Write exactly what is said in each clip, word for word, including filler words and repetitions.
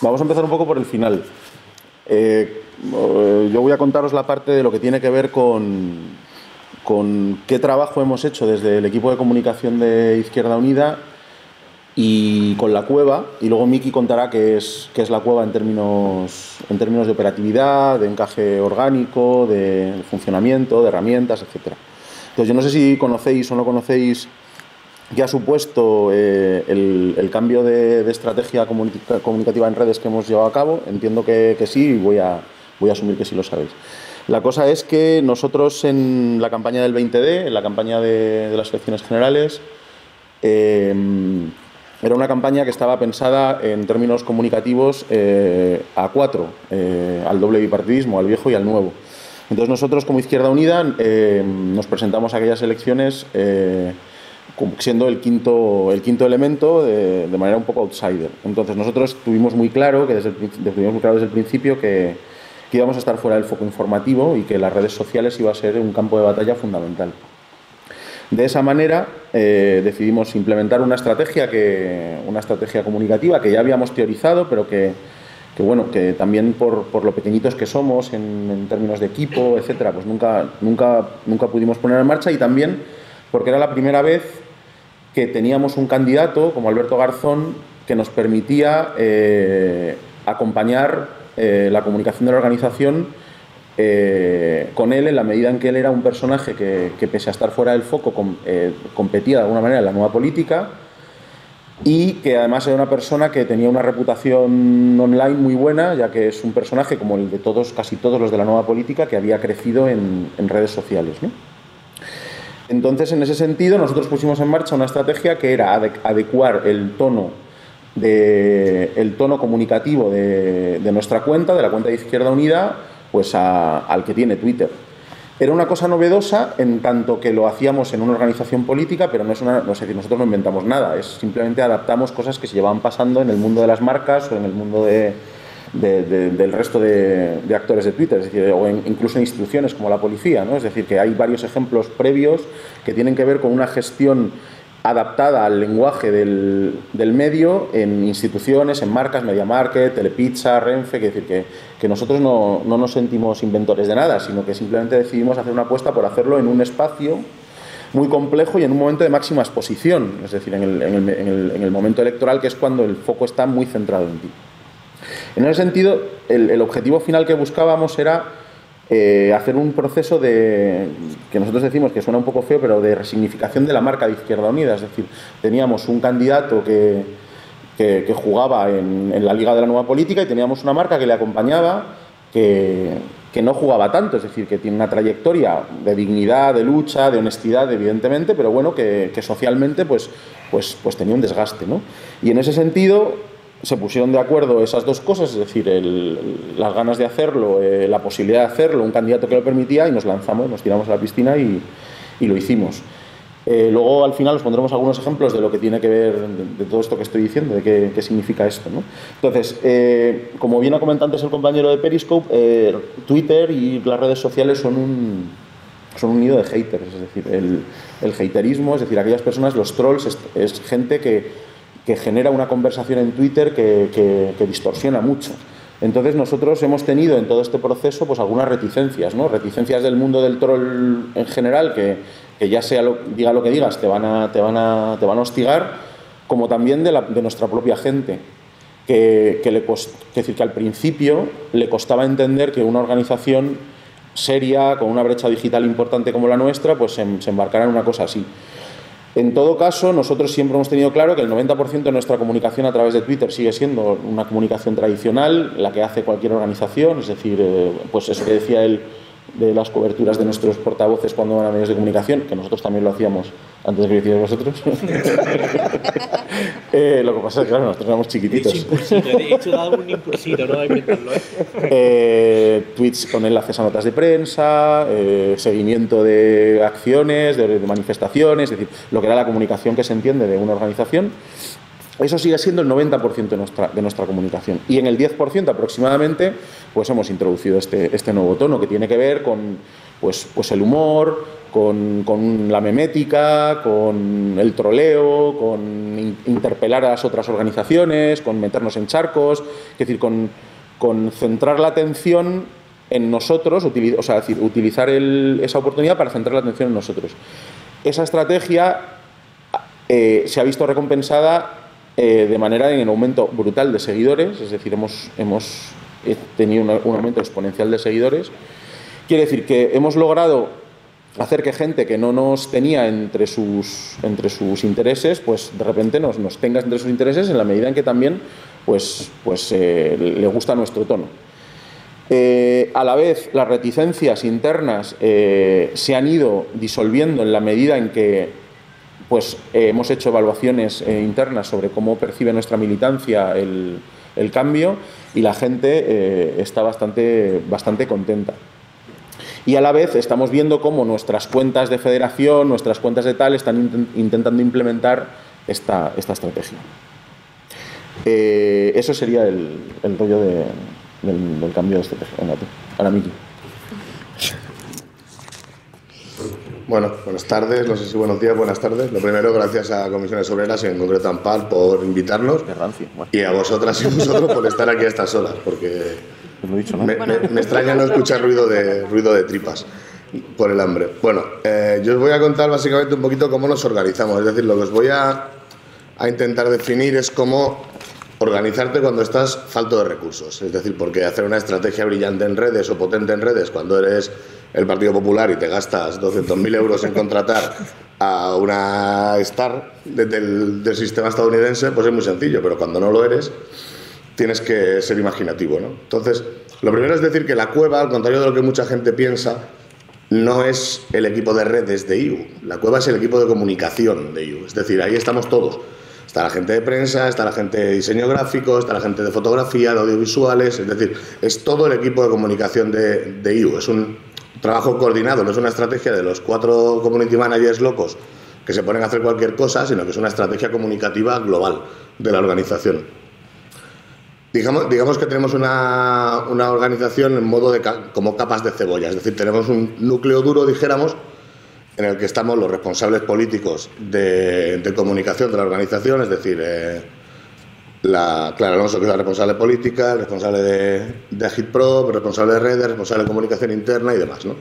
Vamos a empezar un poco por el final. Eh, yo voy a contaros la parte de lo que tiene que ver con, con qué trabajo hemos hecho desde el equipo de comunicación de Izquierda Unida y con La Cueva, y luego Miki contará qué es, qué es La Cueva en términos, en términos de operatividad, de encaje orgánico, de funcionamiento, de herramientas, etcétera. Entonces, yo no sé si conocéis o no conocéis qué ha supuesto eh, el, el cambio de, de estrategia comunica, comunicativa en redes que hemos llevado a cabo. Entiendo que, que sí, y voy a, voy a asumir que sí lo sabéis. La cosa es que nosotros en la campaña del veinte D, en la campaña de, de las elecciones generales, eh, era una campaña que estaba pensada en términos comunicativos eh, a cuatro, eh, al doble bipartidismo, al viejo y al nuevo. Entonces nosotros como Izquierda Unida eh, nos presentamos a aquellas elecciones eh, siendo el quinto, el quinto elemento de, de manera un poco outsider. Entonces nosotros tuvimos muy claro, que desde el, tuvimos muy claro desde el principio que, que íbamos a estar fuera del foco informativo y que las redes sociales iba a ser un campo de batalla fundamental. De esa manera eh, decidimos implementar una estrategia, que, una estrategia comunicativa que ya habíamos teorizado, pero que, que, bueno, que también por, por lo pequeñitos que somos en, en términos de equipo, etcétera, pues nunca, nunca, nunca pudimos poner en marcha, y también porque era la primera vez que teníamos un candidato como Alberto Garzón que nos permitía eh, acompañar eh, la comunicación de la organización eh, con él, en la medida en que él era un personaje que, que pese a estar fuera del foco, com, eh, competía de alguna manera en la nueva política, y que además era una persona que tenía una reputación online muy buena, ya que es un personaje como el de todos, casi todos los de la nueva política, que había crecido en, en redes sociales, ¿no? Entonces, en ese sentido, nosotros pusimos en marcha una estrategia que era adecuar el tono, de, el tono comunicativo de, de nuestra cuenta, de la cuenta de Izquierda Unida, pues a, al que tiene Twitter. Era una cosa novedosa en tanto que lo hacíamos en una organización política, pero no es una, no es decir, nosotros no inventamos nada, es simplemente adaptamos cosas que se llevaban pasando en el mundo de las marcas o en el mundo de, de, de, del resto de, de actores de Twitter, es decir, o en, incluso en instituciones como la policía, ¿no? Es decir, que hay varios ejemplos previos que tienen que ver con una gestión adaptada al lenguaje del, del medio en instituciones, en marcas, Media Market, Telepizza, Renfe, que decir que, que nosotros no, no nos sentimos inventores de nada, sino que simplemente decidimos hacer una apuesta por hacerlo en un espacio muy complejo y en un momento de máxima exposición, es decir, en el, en el, en el, en el momento electoral, que es cuando el foco está muy centrado en ti. En ese sentido, el, el objetivo final que buscábamos era Eh, hacer un proceso de, que nosotros decimos que suena un poco feo, pero de resignificación de la marca de Izquierda Unida. Es decir, teníamos un candidato que, que, que jugaba en, en la Liga de la Nueva Política, y teníamos una marca que le acompañaba que, que no jugaba tanto, es decir, que tiene una trayectoria de dignidad, de lucha, de honestidad, evidentemente, pero bueno, que, que socialmente pues, pues, pues tenía un desgaste, ¿no? Y en ese sentido se pusieron de acuerdo esas dos cosas, es decir, el, las ganas de hacerlo, eh, la posibilidad de hacerlo, un candidato que lo permitía, y nos lanzamos, nos tiramos a la piscina y, y lo hicimos. Eh, luego, al final, os pondremos algunos ejemplos de lo que tiene que ver, de, de todo esto que estoy diciendo, de qué, qué significa esto, ¿no? Entonces, eh, como bien ha comentado antes el compañero de Periscope, eh, Twitter y las redes sociales son un, son un nido de haters, es decir, el, el haterismo, es decir, aquellas personas, los trolls, es, es gente que que genera una conversación en Twitter que, que, que distorsiona mucho. Entonces nosotros hemos tenido en todo este proceso pues algunas reticencias, ¿no? Reticencias del mundo del troll en general, que, que ya sea lo, diga lo que digas, te van a, te van a, te van a hostigar, como también de, la, de nuestra propia gente, que, que, le cost, que, decir, que al principio le costaba entender que una organización seria, con una brecha digital importante como la nuestra, pues se, se embarcara en una cosa así. En todo caso, nosotros siempre hemos tenido claro que el noventa por ciento de nuestra comunicación a través de Twitter sigue siendo una comunicación tradicional, la que hace cualquier organización, es decir, eh, pues eso que decía él de las coberturas de nuestros portavoces cuando van a medios de comunicación, que nosotros también lo hacíamos antes de que lo hicierais vosotros. eh, lo que pasa es que, claro, nosotros éramos chiquititos. He hecho impulsito, he hecho dado un impulsito, no hay que inventarlo, ¿eh? eh, Tweets con enlaces a notas de prensa, eh, seguimiento de acciones, de, de manifestaciones, es decir, lo que era la comunicación que se entiende de una organización. Eso sigue siendo el noventa por ciento de nuestra, de nuestra comunicación. Y en el diez por ciento aproximadamente, pues hemos introducido este, este nuevo tono que tiene que ver con pues, pues el humor, con, con la memética, con el troleo, con in, interpelar a las otras organizaciones, con meternos en charcos, es decir, con, con centrar la atención en nosotros, utiliz, o sea, decir, utilizar el, esa oportunidad para centrar la atención en nosotros. Esa estrategia eh, se ha visto recompensada eh, de manera en un aumento brutal de seguidores, es decir, hemos, hemos tenido un, un aumento exponencial de seguidores. Quiere decir que hemos logrado hacer que gente que no nos tenía entre sus, entre sus intereses, pues de repente nos, nos tenga entre sus intereses en la medida en que también pues, pues, eh, le gusta nuestro tono. Eh, a la vez, las reticencias internas eh, se han ido disolviendo en la medida en que pues, eh, hemos hecho evaluaciones eh, internas sobre cómo percibe nuestra militancia el, el cambio, y la gente eh, está bastante, bastante contenta. Y a la vez estamos viendo cómo nuestras cuentas de federación, nuestras cuentas de tal, están intent intentando implementar esta, esta estrategia. Eh, eso sería el, el rollo de... Del, del cambio de estrategia. Ahora, Miki. Bueno, buenas tardes, no sé si buenos días, buenas tardes. Lo primero, gracias a Comisiones Obreras y en concreto a Ampar por invitarnos. Y a vosotras y vosotros por estar aquí a estas horas, porque me, me, me extraña no escuchar ruido de, ruido de tripas por el hambre. Bueno, eh, yo os voy a contar básicamente un poquito cómo nos organizamos. Es decir, lo que os voy a, a intentar definir es cómo organizarte cuando estás falto de recursos. Es decir, porque hacer una estrategia brillante en redes o potente en redes cuando eres el Partido Popular y te gastas doscientos mil euros en contratar a una star de, del, del sistema estadounidense, pues es muy sencillo, pero cuando no lo eres tienes que ser imaginativo, ¿no? Entonces, lo primero es decir que La Cueva, al contrario de lo que mucha gente piensa, no es el equipo de redes de I U. La Cueva es el equipo de comunicación de I U. Es decir, ahí estamos todos. Está la gente de prensa, está la gente de diseño gráfico, está la gente de fotografía, de audiovisuales, es decir, es todo el equipo de comunicación de, de I U. Es un trabajo coordinado, no es una estrategia de los cuatro community managers locos que se ponen a hacer cualquier cosa, sino que es una estrategia comunicativa global de la organización. Digamos, digamos que tenemos una, una organización en modo de como capas de cebolla, es decir, tenemos un núcleo duro, dijéramos, en el que estamos los responsables políticos de, de comunicación de la organización, es decir, eh, la Clara Alonso, que es la responsable política, el responsable de, de Agitprop, responsable de redes, responsable de comunicación interna y demás, ¿no?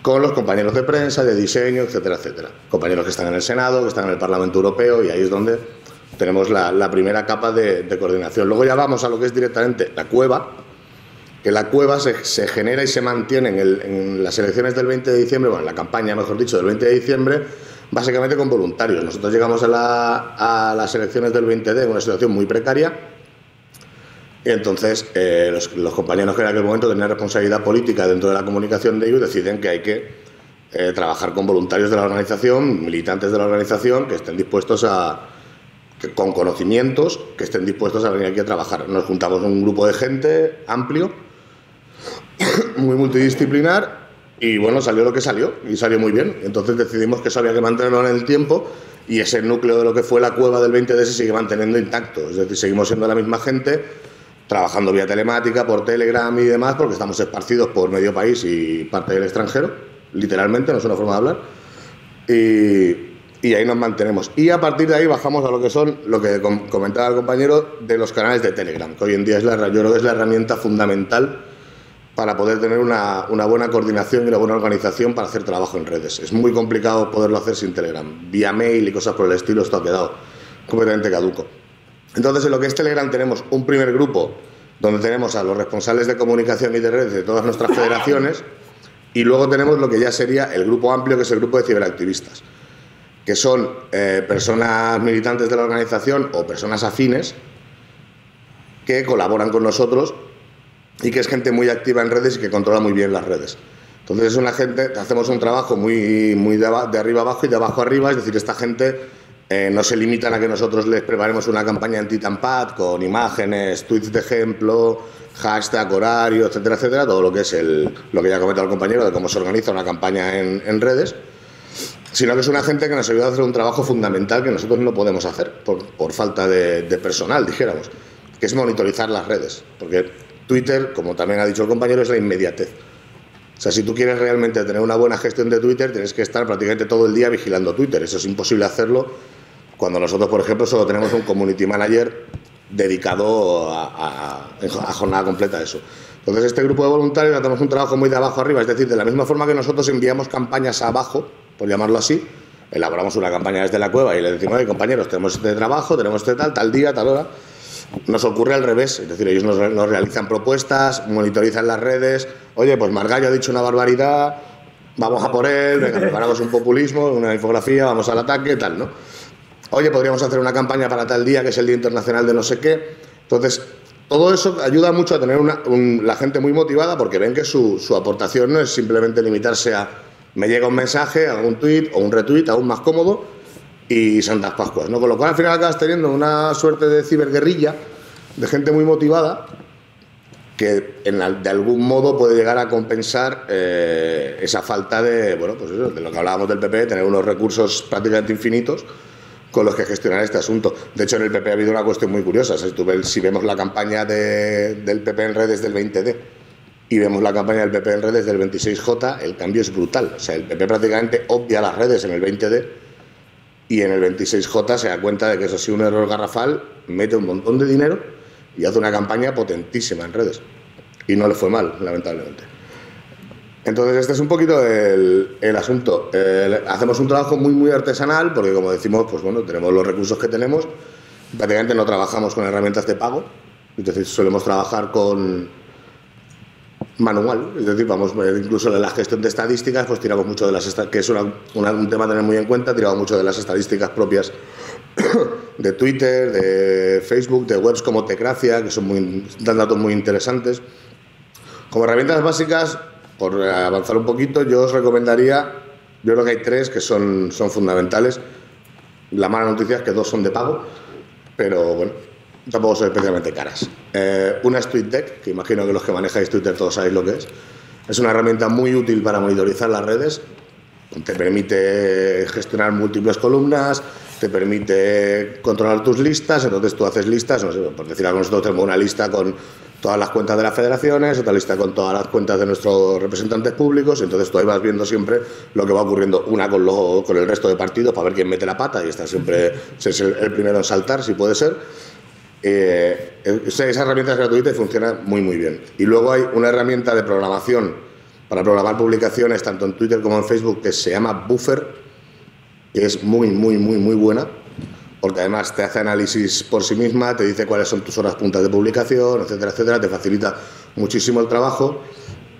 Con los compañeros de prensa, de diseño, etcétera, etcétera. Compañeros que están en el Senado, que están en el Parlamento Europeo, y ahí es donde tenemos la, la primera capa de, de coordinación. Luego ya vamos a lo que es directamente La Cueva, que La Cueva se, se genera y se mantiene en, el, en las elecciones del veinte de diciembre, bueno, en la campaña, mejor dicho, del veinte de diciembre, básicamente con voluntarios. Nosotros llegamos a, la, a las elecciones del veinte de en una situación muy precaria, y entonces eh, los, los compañeros que en aquel momento tenían responsabilidad política dentro de la comunicación de I U deciden que hay que eh, trabajar con voluntarios de la organización, militantes de la organización, que estén dispuestos a... Que, con conocimientos, que estén dispuestos a venir aquí a trabajar. Nos juntamos un grupo de gente amplio, muy multidisciplinar, y bueno, salió lo que salió, y salió muy bien. Entonces decidimos que eso había que mantenerlo en el tiempo, y ese núcleo de lo que fue La Cueva del veinte de se sigue manteniendo intacto. Es decir, seguimos siendo la misma gente, trabajando vía telemática, por Telegram y demás, porque estamos esparcidos por medio país y parte del extranjero, literalmente, no es una forma de hablar, y, y ahí nos mantenemos. Y a partir de ahí bajamos a lo que son, lo que comentaba el compañero, de los canales de Telegram, que hoy en día es la, yo creo que es la herramienta fundamental para poder tener una, una buena coordinación y una buena organización para hacer trabajo en redes. Es muy complicado poderlo hacer sin Telegram. Vía mail y cosas por el estilo, esto ha quedado completamente caduco. Entonces, en lo que es Telegram tenemos un primer grupo donde tenemos a los responsables de comunicación y de redes de todas nuestras federaciones, y luego tenemos lo que ya sería el grupo amplio, que es el grupo de ciberactivistas, que son eh, personas militantes de la organización o personas afines que colaboran con nosotros, y que es gente muy activa en redes y que controla muy bien las redes. Entonces es una gente, hacemos un trabajo muy, muy de, de arriba abajo y de abajo arriba, es decir, esta gente eh, no se limitan a que nosotros les preparemos una campaña en Titanpad con imágenes, tweets de ejemplo, hashtag, horario, etcétera, etcétera, todo lo que es el, lo que ya ha comentado el compañero de cómo se organiza una campaña en, en redes, sino que es una gente que nos ayuda a hacer un trabajo fundamental que nosotros no podemos hacer por, por falta de, de personal, dijéramos, que es monitorizar las redes, porque Twitter, como también ha dicho el compañero, es la inmediatez. O sea, si tú quieres realmente tener una buena gestión de Twitter, tienes que estar prácticamente todo el día vigilando Twitter. Eso es imposible hacerlo cuando nosotros, por ejemplo, solo tenemos un community manager dedicado a, a, a jornada completa a eso. Entonces, este grupo de voluntarios hacemos un trabajo muy de abajo arriba, es decir, de la misma forma que nosotros enviamos campañas abajo, por llamarlo así, elaboramos una campaña desde la cueva y le decimos, oye, compañeros, tenemos este trabajo, tenemos este tal, tal día, tal hora. Nos ocurre al revés, es decir, ellos nos, nos realizan propuestas, monitorizan las redes, oye, pues Margallo ha dicho una barbaridad, vamos a por él, venga, preparamos un populismo, una infografía, vamos al ataque, tal, ¿no? Oye, podríamos hacer una campaña para tal día, que es el Día Internacional de no sé qué. Entonces, todo eso ayuda mucho a tener una, un, la gente muy motivada, porque ven que su, su aportación no es simplemente limitarse a me llega un mensaje, a un tweet o un retweet, aún más cómodo, y Santas Pascuas, ¿no? Con lo cual al final acabas teniendo una suerte de ciberguerrilla de gente muy motivada que en la, de algún modo puede llegar a compensar eh, esa falta de, bueno, pues eso, de lo que hablábamos del P P, tener unos recursos prácticamente infinitos con los que gestionar este asunto. De hecho, en el P P ha habido una cuestión muy curiosa. Si, tú ves, si vemos la campaña de, del P P en redes del veinte D y vemos la campaña del P P en redes del veintiséis J, el cambio es brutal. O sea, el P P prácticamente obvia las redes en el veinte D y en el veintiséis J se da cuenta de que eso ha sido un error garrafal, mete un montón de dinero y hace una campaña potentísima en redes. Y no le fue mal, lamentablemente. Entonces, este es un poquito el, el asunto. Eh, hacemos un trabajo muy, muy artesanal, porque como decimos, pues bueno, tenemos los recursos que tenemos. Prácticamente no trabajamos con herramientas de pago, es decir, solemos trabajar con manual, es decir, vamos, incluso en la gestión de estadísticas, pues tiramos mucho de las, que es una, una, un tema a tener muy en cuenta, tiramos mucho de las estadísticas propias de Twitter, de Facebook, de webs como Tecracia, que son muy, dan datos muy interesantes. Como herramientas básicas, por avanzar un poquito, yo os recomendaría, yo creo que hay tres que son, son fundamentales. La mala noticia es que dos son de pago, pero bueno, tampoco son especialmente caras. Eh, una es TweetDeck, que imagino que los que manejáis Twitter todos sabéis lo que es. Es una herramienta muy útil para monitorizar las redes. Te permite gestionar múltiples columnas, te permite controlar tus listas, entonces tú haces listas, no sé, por decir algo, nosotros tenemos una lista con todas las cuentas de las federaciones, otra lista con todas las cuentas de nuestros representantes públicos, y entonces tú ahí vas viendo siempre lo que va ocurriendo, una con, lo, con el resto de partidos, para ver quién mete la pata y está siempre es el, el primero en saltar, si puede ser. Eh, esa, esa herramienta es gratuita y funciona muy, muy bien. Y luego hay una herramienta de programación para programar publicaciones tanto en Twitter como en Facebook, que se llama Buffer, que es muy, muy, muy, muy buena, porque además te hace análisis por sí misma, te dice cuáles son tus horas puntas de publicación, etcétera, etcétera, te facilita muchísimo el trabajo.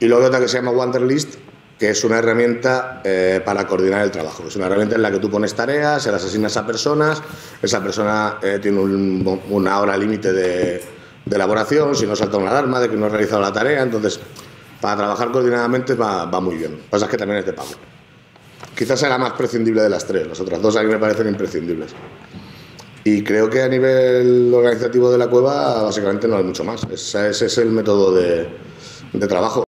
Y luego otra que se llama Wonderlist, que es una herramienta eh, para coordinar el trabajo. Es una herramienta en la que tú pones tareas, se las asignas a personas, esa persona eh, tiene un, una hora límite de, de elaboración, si no salta una alarma de que no ha realizado la tarea, entonces para trabajar coordinadamente va, va muy bien. Lo que pasa es que también es de pago. Quizás sea la más prescindible de las tres. Las otras dos a mí me parecen imprescindibles. Y creo que a nivel organizativo de la cueva, básicamente no hay mucho más. Ese, ese es el método de, de trabajo.